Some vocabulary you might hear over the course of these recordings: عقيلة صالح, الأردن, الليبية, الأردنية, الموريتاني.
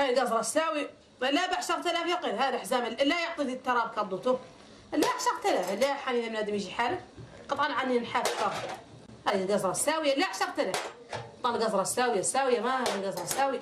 هاي قصرة تساوي لا ب 10000 يقل. هذا حزام لا يعطي التراب كضته لا 10000. لا حاليا بنادم يجي حاله قطعا عني نحافظ. هاي القصرة الساوية لا 10000. طال القصرة الساوية الساوية ما القصرة الساوية.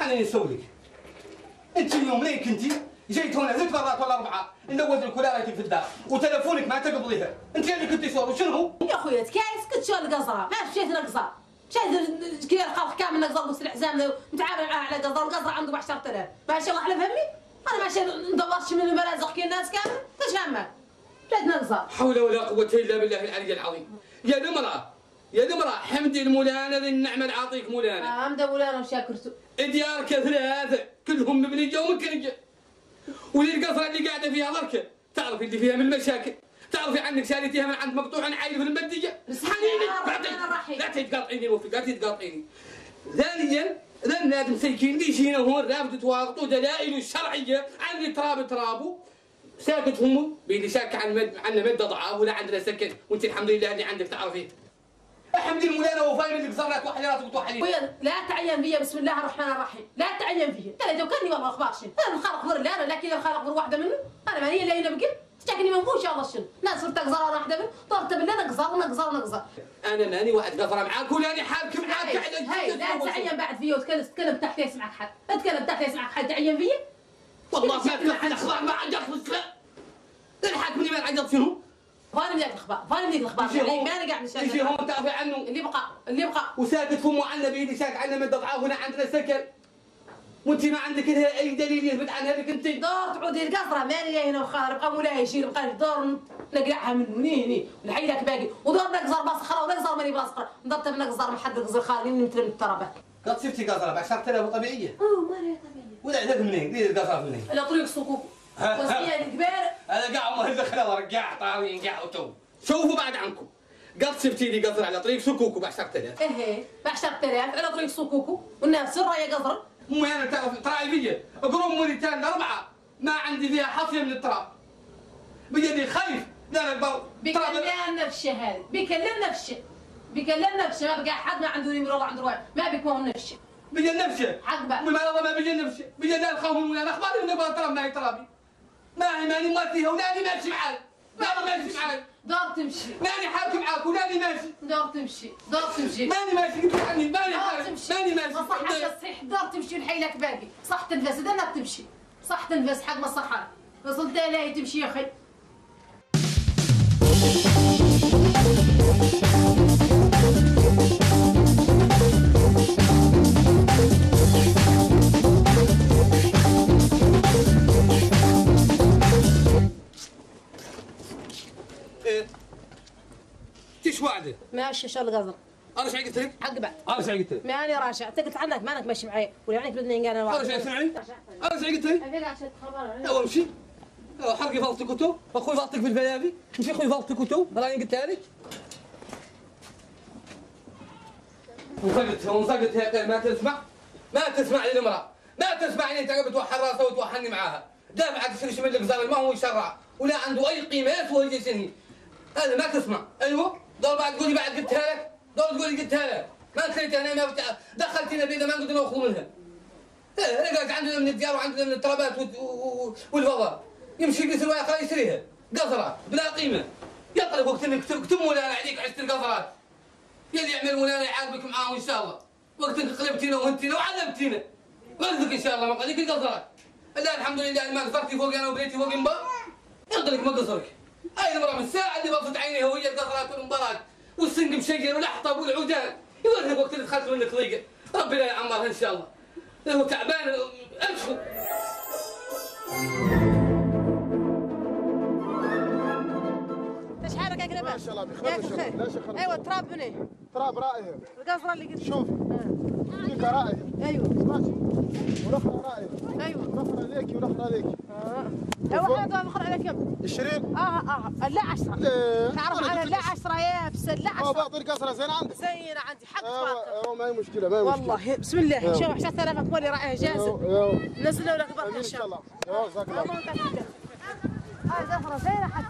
حاليا نسوي انت اليوم ليك انت جيت هنا زدت مرات ولا اربعه نلوز لك ولايتك في الدار وتلفونك ما تقضيها. انت اللي كنتي صور وشنو هو؟ يا خويا تكايس كنت شو القزره ما مشيت نقزر مشيت كي الخلق كامل نقزر قلت الحزام نتعامل معاه على قزر. القزره عنده ب 10000 ماشي واحد فهمني. انا ماشي ندورش من المرازق كي الناس كامل مش همك بلاد نقزر. حول ولا قوه الا بالله العلي العظيم. يا المراه يا المراه حمدي المولانا للنعمه اللي عاطيك مولانا. حمد مولانا وشاكرته. ديارك ثلاثه كلهم مبنيه ومكرجه ولي القصرة اللي قاعدة فيها بركة تعرفي اللي فيها من مشاكل تعرفي عنك شاريتيها من عند مقطوع عن عايل في المدية. بس حنيني لا تقاطعيني وفي لا تقاطعيني. ثانيا ذا النادم مسكين ليش هنا وهون رافض تواغطوا دلائله الشرعية عن اللي ترابه ساكت همه بيلي شاك عن مد ضعاف ولا عندنا سكن. وانت الحمد لله اللي عندك تعرفيه. الحمد لله وفاهم اللي قصرت وحلي راسك وتوحلي. لا تعين فيا بسم الله الرحمن الرحيم. لا تعين فيا لا لو كاني والله اخبار شنو انا الخلق غير لا لكن الخلق غير واحده منه انا ماني لا انا بقي تشكني ما نقولش والله شنو ناس صرت قزاره واحده منه طرت بالله نقزر. انا ماني واحد قزره معاك ولا اني حالك معاك قاعده. لا تعين بعد فيا وتكلم تحت يسمعك حد اتكلم تحت يسمعك حد تعين فيا والله ما تلحق الاخبار ما عندك مثله الحكمني ما عندك شنو فاني مليك الأخبار فاني مليك الأخبار ماني قاعد نشتغل اللي هون تعرفي عنه اللي بقى وساكت فمه عنا بيدي شاك عنا من ضعاف هنا عندنا سكن وانت ما عندك اي دليل يثبت عن هذيك. انت دور تعودي القصره ماني هنا وخار بقى مولاي يشيل بقى دور نقلعها من هني ونحيلك باقي ودور نقزر باصخره ونقزر ماني باصخره نضبط بنقزر محد قزر خالي نترم الترابه. قد شفتي قزره ب 10000 طبيعيه؟ اه ماني طبيعيه ولا عدد منين ديري القزره منين؟ على طريق الصكوك وزياد الكبير هذا قاع عمره دخل ورقاع طاري قاع وتو شوفوا بعد عنكم. قد شفتي لي قصر على طريق سكوكو ب 10000. ايه ب 10000 على طريق سكوكو والناس سر يا قصر. امي انا تعرف تراعي بيا قروب موريتاني 4 ما عندي فيها حصيه من التراب بيدي خايف لا البو بكلمنا في الشهاده بكلمنا في الشهاده ما بقى حد ما عنده نمره ولا عنده واحد ما بكمهم نفشه بيجي نفشه حق بقى ما بيجي نفشه بيجي الخوف ولا اخبار من التراب ما يترابي ماني مواتيها ولاني ماشي معاك دور تمشي ماني حاكي معاك ولاني ماشي دور تمشي ماني ماشي قلت لك عني ماني ماشي ما صحش تصيح دور تمشي نحيلك باقي صح تنفس اذا ما تمشي صح تنفس حق ما صحاك وصلت لاهي تمشي يا اخي. تيش وعده؟ ماشي شال القزر. ارجع قلت لك؟ حق بعد. ارجع قلت لك. ماني راجع، تقلت عنك مانك ماشي معي، ولا عنك بدنا نقال انا ارجع اسمعني؟ ارجع قلت لك؟ افيك عشان تخبرني. او امشي. او حرقي فلطك وتو، اخوي فلطك بالفلافي، امشي اخوي فلطك وتو، راني قلتها لك. وانزقتها ما تسمع للمرأة، ما تسمع لي تعب توحل راسها وتوحلني معاها، دافعك تشرش من القزر ما هو يشرع، ولا عنده اي قيمه ولا شيء. هذا ما تسمع. ايوه دور بعد تقولي بعد قلتها لك ما تخليت انا ما دخلتينا بينا ما نقدر ناخذ منها. انا قالت عندنا من الديار وعندنا من الترابات والفضاء يمشي يقتل ويقرا يشريها قصره بلا قيمه يطلب وقت انك تكتم ولا عليك عشت القصرات يا اللي يعمل ولا يعاقبك معاهم ان شاء الله وقت انك قلبتينا وهنتينا وعذبتينا مرزق ان شاء الله ما قضيك القصرات. لا الحمد لله ما قصرتي فوق انا وبيتي فوق المبار يقدرك ما قصرك. هاي المرأة من الساعة اللي بطت عينيها وهي القصرات والمبارات والسنق مشجر والأحطاب والعودان يوريك وقت اللي دخلت منك ضيقة ربي لا يعمرها إن شاء الله لأنه تعبان أمشوا. شحالك يا كريبة؟ ما شاء الله بخير بخير. أيوه تراب منين؟ تراب رائع. القصرة اللي قلت شوف تلك رائع. أيوه ماشي والأخرى رائع. أيوه الأخرى ليكي والأخرى ليكي. ايوا حنا نخرج على كم؟ 20 لا 10 تعرف انا لا 10 يابسه لا 10 باطل قصره زين عندك زينه عندي حق فاطمه. ايوا ما هي مشكله والله بسم الله شوف 10000 كولي راعيه جاهزه نزلوا ولا كبرت ان شاء الله. ايوا جزاك الله هاي زفره زينه حتى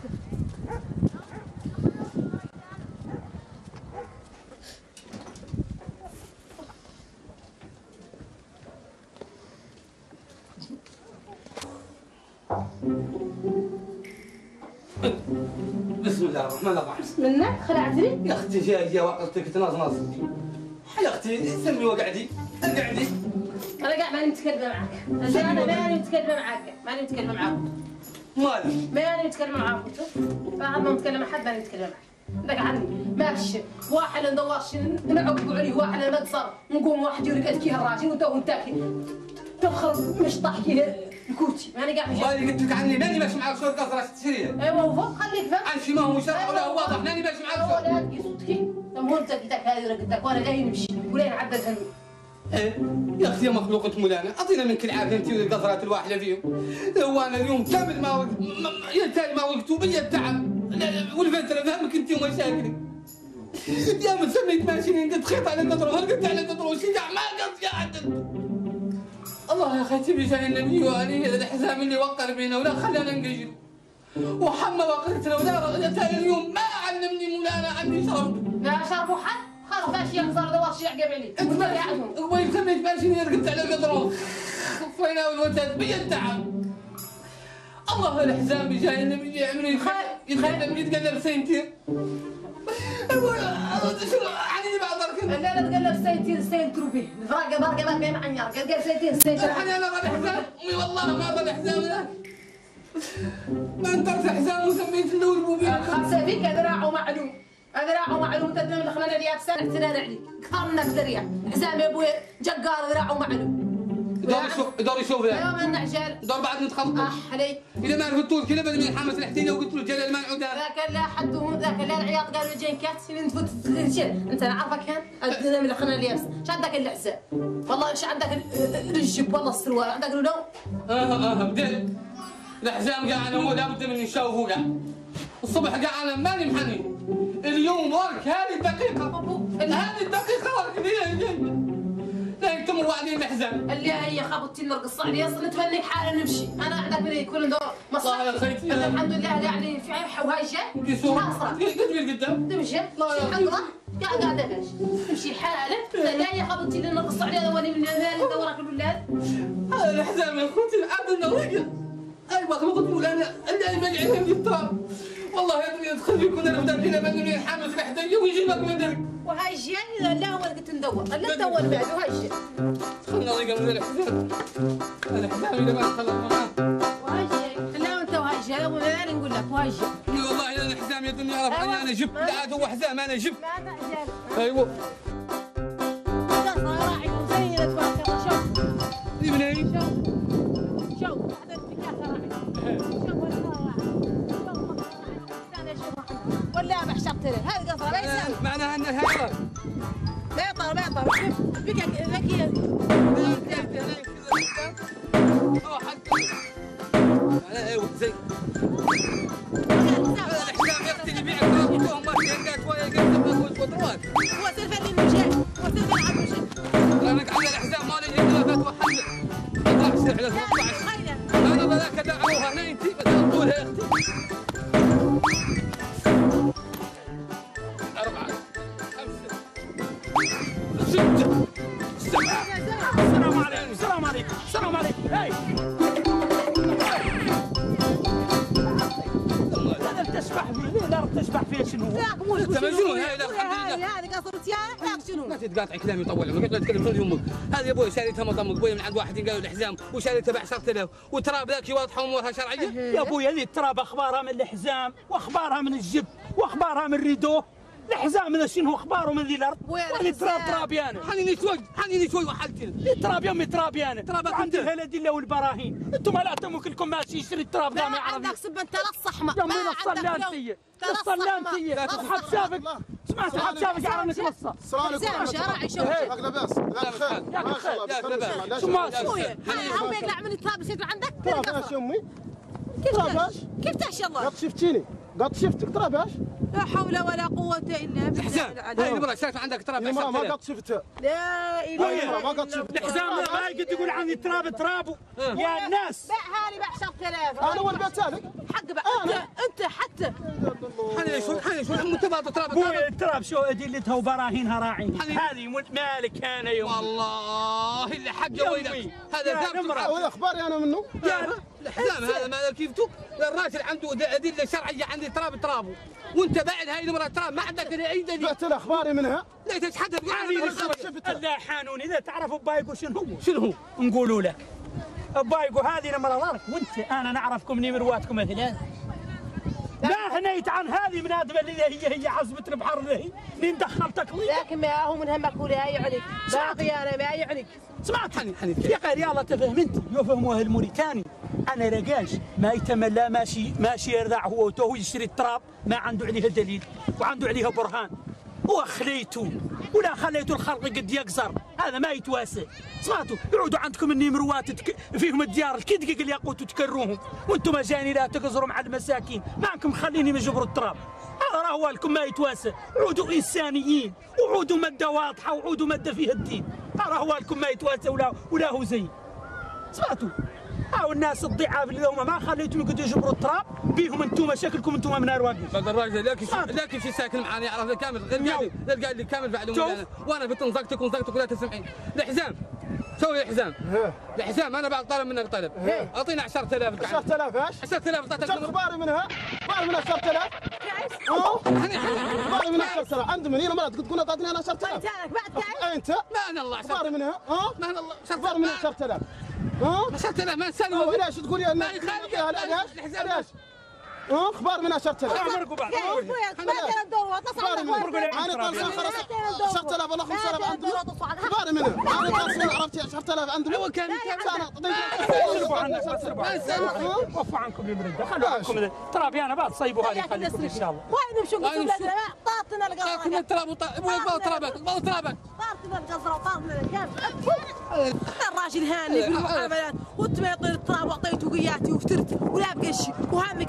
الله الرحمن الرحيم. منك خلعتني يا اختي يا وقتك تناز حل اختي سمي وقعدي قعدي. انا قاع ماني متكلمه معاك. انا ماني متكلمه معاك. ماني متكلمه معاك. مالك؟ ماني متكلمه معاك. بعد ما نتكلم مع حد ماني متكلمه معاك. داك عني ماشي واحد ندورش نعقبوا عليه واحد ما تصر نقوم واحد يوريك كي الراجل وانت تفخر مش طاحكي الكوتي ماني كاع ماشي والله قلت لك عني ماني ماشي معاك شهر كاس راس التشريع ايوا هو خليك فهم عن شي ما هو مشرع ولا هو واضح ماني ماشي معاك ولا هادي صوتكي هو انت قلت لك هذه قلت لك وانا جاي نمشي ولا نعدى الهم ايه يا اختي يا مخلوقة مولانا اعطينا منك العافيه انت والقذرات الواحده فيهم هو انا اليوم كامل ما وقتو بيا التعب والفترة فهمك انت ومشاكلك يا من سميت ماشيين قد خيط على قدر وهرقت على قدر وشجع ما قد يا عدد الله يا خيتي بجاه النبي وآله الحزام اللي وقر بينا ولا خلانا نقجل وحما وقرتنا ولا تالي اليوم ما علمني مولانا عني شرف لا شرف حد خلاص ماشي انصار دواء الشيء عقب عليك قبل سميت ماشيين رقدت على قدر وخفينا والوتاد بيا التعب الله الحزام بجاه النبي عمري يتخيل من يتقلب سينتير حنيني بعد ركن انا نتقلب سينتير سينترو به برقه برقه ما معني قال سينتير سينتير حني انا ضل حزام امي والله ما ضل حزام لا ما انطرت حزام وسميت الاول بوبي خمسه فيك ذراعه معلوم ذراعه معلوم تدنا من خلال ديال سنه تنال عليك كرمنا ذريع حزام يا بويا جقار ذراعه معلوم دور يشوف يا نعجل دور بعد نتخلطوا احلي اذا ما رفضتوش كذا بان من حامس الحتينه وقلت له جلال ما نعود ذاك لا حد ذاك لا العياط قالوا جايين كات اللي نفوت انت عارفك هان الدنيا من خنا الياس اش عندك الحزام والله اش عندك الجب والله السروال عندك لو بديت الحزام كاع انا لابد من نشوفو كاع الصبح كاع انا ماني محني اليوم ورك هذه الدقيقه هذه الدقيقه ورك ديالي لا يكتمر وعدين الحزام اللي هي خبطتي نرقص عليه نتمنى حالا نمشي انا عندك من يكون ندور مصلحه الحمد لله يعني في عيب وهايشه ناصره قدمي لقدام تمشي الله قاعده قاعده ماشي تمشي حالك لا هي خبطتي نرقص عليه واني من مالي ندورك الولاد الحزام يا خوتي العبد النوريه ايوا مخلوق مولانا اللي ما يعلم لي الطراب والله يا دنيا تدخل فيك ولا نبدا فينا مني الحامس لحدايا ويجيبك من درك وهاي جاني لا هو اللي كنت ندور لا ندور بعد وهاي جاني دخلنا ضيقه من الحزام الحزام اذا ما تخلصنا معاه وهاي جاني لا انت وهاي جاني وانا نقول لك وهاي جاني والله يا الحزام يا دنيا عرف اني انا جبت عاد هو حزام انا جبت ما تعجل ايوه راعي وزينه تفكر شوف ابني شوف حضرتك ولا ما حشرت له هذه قطره ما يسمع معناها ان الهواء لا يطار ما يطار شوف بك ذكيه هو حق معناها ايوه زي الحساب يا اختي اللي يبيع الكراتوهم ما لقات ولا لقات الخضروات هو سلفه اللي مشى هو سلفه اللي عم يمشي انا قاعد على الحساب مالي اللي ثلاثه وحل ما تروحش على 13 انا بلاك دعوها هنا انت بتقولها يا اختي تقاطع كلامي طول عمرك لا تتكلم طول يومك هذه يا بوي شاريتها مطمك بوي من عند واحد قالوا الحزام وشاريتها ب 10000 وتراب ذاك واضحه امورها شرعيه يا بوي هذه التراب اخبارها من الحزام واخبارها من الجب واخبارها من الريدو الحزام هذا شنو اخباره من ذي الارض وين تراب ترابيانه حنيني شوي وحلتي لي تراب يا امي ترابيانه تراب عندي الادله والبراهين انتم لا تملك لكم ماشي يشري التراب ذا ما عندك سب انت لا الصحمه يا امي الصلانتيه الصلانتيه حب شافك سمعت حب شافك على نصه راعي شوف راك لاباس راك خير ما شاء الله ثم شويه هاو يقلع من التراب اللي عندك تراباش يا امي تراباش كيفتاش يلا قد شفتيني قد شفتك تراباش لا حول ولا قوة إلا بالله الحزام هاي المرأة شافت عندك تراب المرأة ما قد شفتها لا إله إلا الله الحزام ما يقد يقول عني تراب تراب يا الناس باعها لي ب 10000 أنا وين بعتها لك؟ حق بقى أنت حتى حني شو متباطة تراب بوي التراب شو أدلتها وبراهينها راعين هذه مالك أنا يوم والله إلا حق يا ويلك هذا ذنب الأخبار أنا منه الحزام هذا كيف توك الراجل عنده ادله شرعيه عندي تراب ترابه وانت باعد هاي المراه تراب ما عندك اي دليل. بعت له اخباري منها لا تتحدث بالعقل لا حانوني لا تعرفوا بايقو شنو هو شنو هو نقولوا لك بايقو هذه المراه لك وانت انا نعرفكم نمرواتكم الثلاث ما هنيت عن هذه من هذا اللي هي عزبة البحر اللي هي دخلتك ليه لكن ما هو منها ماكولي هاي يعنيك باقي انا ما يعنيك سمعت حنيت يا قال يلا تفهمت يفهموها الموريتاني انا رجاش ما يتملى ماشي يرضع هو تو يشري التراب ما عنده عليها دليل وعنده عليها برهان وخليته ولا خليته الخلق قد يقصر هذا ما يتواسع سمعتوا يقعدوا عندكم النمروات فيهم الديار كي دقيق الياقوت وتكروهم وانتم اجاني لا تقصروا مع المساكين ما عندكم خليني يجبروا التراب هذا راهو لكم ما يتواسع عودوا انسانيين وعودوا ماده واضحه وعودوا ماده فيها الدين راهو لكم ما يتواسع ولا هو زين سمعتوا هاو الناس الضعاف اللي هما ما خليتهم يقدروا يجبروا التراب بيهم انتم مشاكلكم انتم من واقف هذا الراجل لكن شي ساكن معانا يعرفنا كامل غير قال لي كامل بعد وانا بنت نزقتك ولا تسمعين الحزام شو يا حزام الحزام انا بعد طالب منك طلب اعطينا 10000 10000 ايش 10000 تعطيك اخباري منها اخباري من 10000 كايس اخباري من 10000 عند من هنا مرات تقول تعطيني انا 10000 انت بعد كايس انت ما انا الله اخباري منها ما انا الله اخباري من 10000 10000 ما نسالوا علاش تقول لي ما يخالفك علاش اخبار من 10000 عمركم بعد خويا ما ندوروا اتصلوا انا طالب خلاص 10000 ولا 5000 عندهم اخبار منها انا طالب عرفتي 10000 عندهم هو كان وفى عنكم المرده خلوا عنكم ترابي انا بعد صيبوا هذه خليكم ان شاء الله وين نمشوا نقولوا لنا طاطنا القزره طاطنا التراب طاطنا القزره وطاطنا الكاف الراجل هاني بالمعاملات وانت ما يطير التراب وعطيته قياتي وفترت ولا بقى شيء وهامك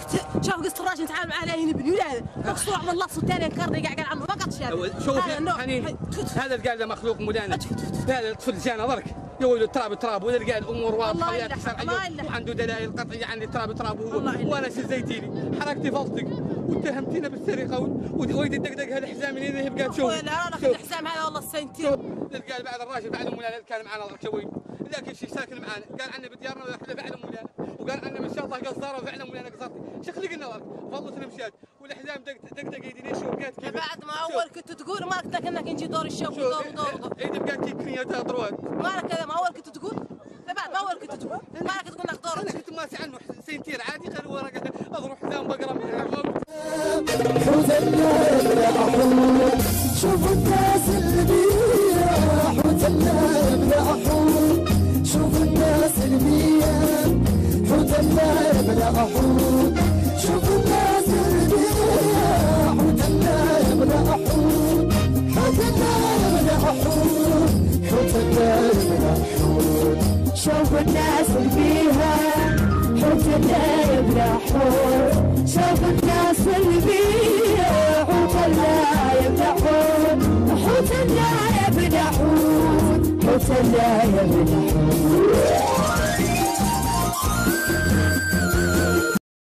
شوف قصة الراجل نتعامل معاه هنا بني ولا مقصوع من اللص والثاني القرني قاعد عمره ما قطش هذا شوفي حنين هذا القاعدة مخلوق مدانة هذا الطفل جانا برك يا ويلي التراب تراب ولا القاعد امور واضحة وياك وعنده دلائل قطعية عندي التراب تراب وانا شزيتيني حركتي فلتك واتهمتينا بالسرقة ويدي دقدقها الحزام اللي هنا بقى تشوف لا اخذ الحزام هذا والله السنتين القاعد بعد الراجل بعد المولانة كان معنا شوي لكن شي ساكن معنا قال عنا بديارنا ولا بعد المولانة وقال عنا ما شاء الله قصاره وفعلا مولانا قصرتي شيخ اللي قلنا لك فضلتنا مشات والحزام دق يديني شو بقات كيف بعد ما اول كنت تقول ما قلت لك انك نجي دور الشوك ودور ايدي بقات كي كنيات طروات ما لك هذا ما اول كنت تقول بعد ما اول كنت تقول ما لك تقول انك دور انا كنت ماسي عنه سنتين عادي قالوا ورقه اضرب حزام بقره من العقاب شوف الناس اللي بيا حوت الليل يا احوم شوف الناس اللي بيا حوت الليل يا احوم شوف الناس اللي بيا حوت الليل يا احوم حوت الليل يا احوم حوت الليل يا احوم شوف الناس اللي بيا حوت الليل يا احوم شوف الناس اللي بيا حوت الليل يا احوم حوت الليل يا بن حوت حوت الليل يا بن حوت